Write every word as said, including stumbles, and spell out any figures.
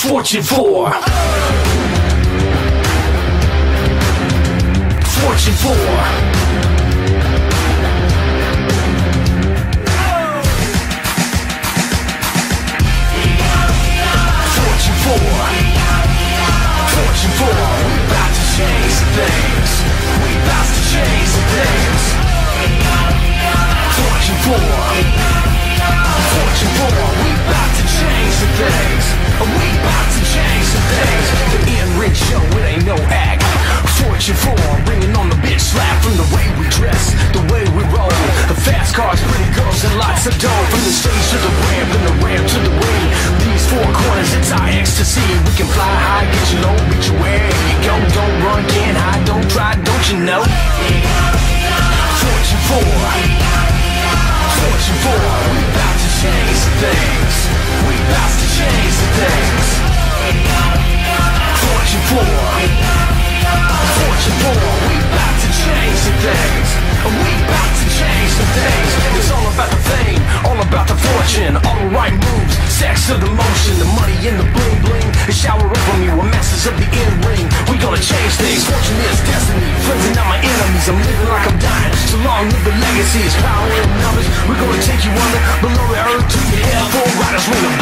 Fortune four. Fortune four. Lots of dough, from the stage to the ramp and the ramp to the wing. These four corners, it's our ecstasy. We can fly high, get you low, reach you where you go. Don't run, can't hide, don't try, don't you know? Fortune four, Fortune four. We about to change some things. We about to change some things. Fortune four, Fortune four. We about to change some things. We about to change some things. It's all about the fame, all about the fortune, all the right moves, sex of the motion, the money in the bling bling. It shower up on you, a messes up the end ring. We gonna change things. Fortune is destiny, friends are not my enemies. I'm living like I'm dying, so long live the legacy. It's power and knowledge. We're gonna take you under, below the earth to your hell. Four riders, ring them.